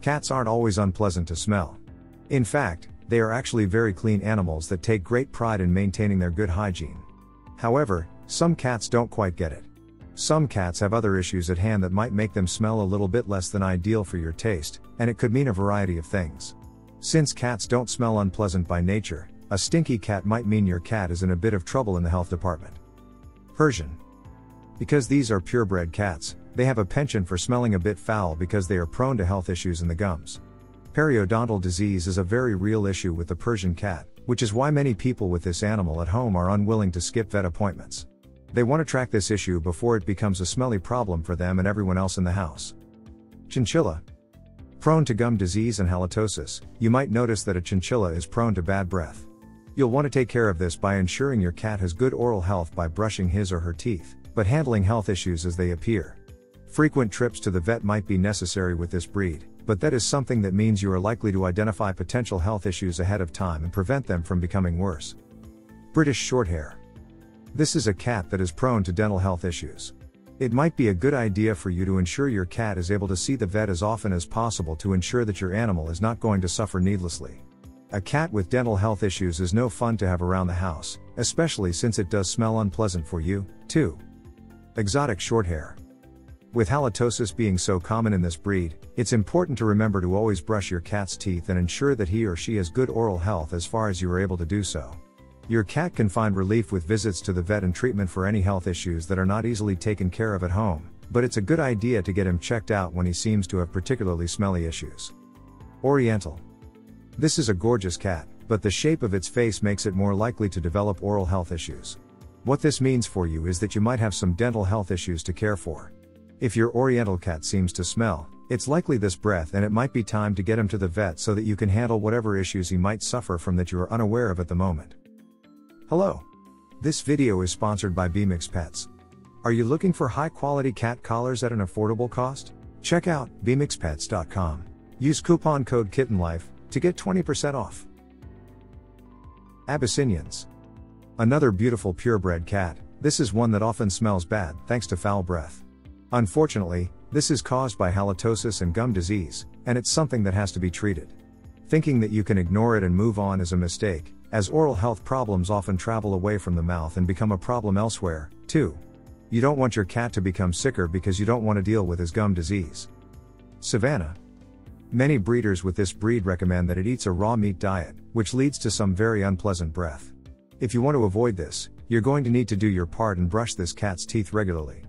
Cats aren't always unpleasant to smell. In fact, they are actually very clean animals that take great pride in maintaining their good hygiene. However, some cats don't quite get it. Some cats have other issues at hand that might make them smell a little bit less than ideal for your taste, and it could mean a variety of things. Since cats don't smell unpleasant by nature, a stinky cat might mean your cat is in a bit of trouble in the health department. Persian. Because these are purebred cats, they have a penchant for smelling a bit foul because they are prone to health issues in the gums. Periodontal disease is a very real issue with the Persian cat, which is why many people with this animal at home are unwilling to skip vet appointments. They want to track this issue before it becomes a smelly problem for them and everyone else in the house. Chinchilla. Prone to gum disease and halitosis, you might notice that a chinchilla is prone to bad breath. You'll want to take care of this by ensuring your cat has good oral health by brushing his or her teeth, but handling health issues as they appear. Frequent trips to the vet might be necessary with this breed, but that is something that means you are likely to identify potential health issues ahead of time and prevent them from becoming worse. British Shorthair. This is a cat that is prone to dental health issues. It might be a good idea for you to ensure your cat is able to see the vet as often as possible to ensure that your animal is not going to suffer needlessly. A cat with dental health issues is no fun to have around the house, especially since it does smell unpleasant for you, too. Exotic Shorthair. With halitosis being so common in this breed, it's important to remember to always brush your cat's teeth and ensure that he or she has good oral health as far as you are able to do so. Your cat can find relief with visits to the vet and treatment for any health issues that are not easily taken care of at home, but it's a good idea to get him checked out when he seems to have particularly smelly issues. Oriental. This is a gorgeous cat, but the shape of its face makes it more likely to develop oral health issues. What this means for you is that you might have some dental health issues to care for. If your Oriental cat seems to smell, it's likely this breath, and it might be time to get him to the vet so that you can handle whatever issues he might suffer from that you are unaware of at the moment. Hello. This video is sponsored by Bemix Pets. Are you looking for high-quality cat collars at an affordable cost? Check out bemixpets.com. Use coupon code KittenLife to get 20% off. Abyssinians. Another beautiful purebred cat. This is one that often smells bad thanks to foul breath. Unfortunately, this is caused by halitosis and gum disease, and it's something that has to be treated. Thinking that you can ignore it and move on is a mistake, as oral health problems often travel away from the mouth and become a problem elsewhere, too. You don't want your cat to become sicker because you don't want to deal with his gum disease. Savannah. Many breeders with this breed recommend that it eats a raw meat diet, which leads to some very unpleasant breath. If you want to avoid this, you're going to need to do your part and brush this cat's teeth regularly.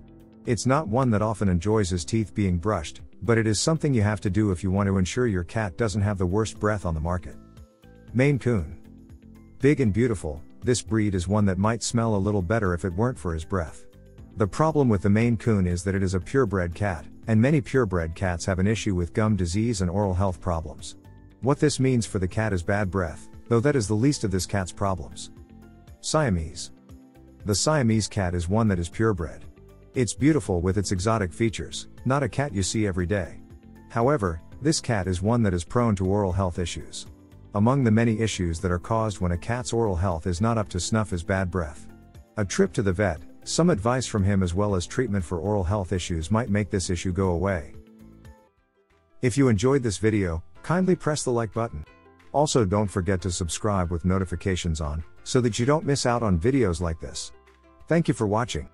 It's not one that often enjoys his teeth being brushed, but it is something you have to do if you want to ensure your cat doesn't have the worst breath on the market. Maine Coon. Big and beautiful, this breed is one that might smell a little better if it weren't for his breath. The problem with the Maine Coon is that it is a purebred cat, and many purebred cats have an issue with gum disease and oral health problems. What this means for the cat is bad breath, though that is the least of this cat's problems. Siamese. The Siamese cat is one that is purebred. It's beautiful with its exotic features, not a cat you see every day. However, this cat is one that is prone to oral health issues. Among the many issues that are caused when a cat's oral health is not up to snuff is bad breath. A trip to the vet, some advice from him as well as treatment for oral health issues might make this issue go away. If you enjoyed this video, kindly press the like button. Also, don't forget to subscribe with notifications on, so that you don't miss out on videos like this. Thank you for watching.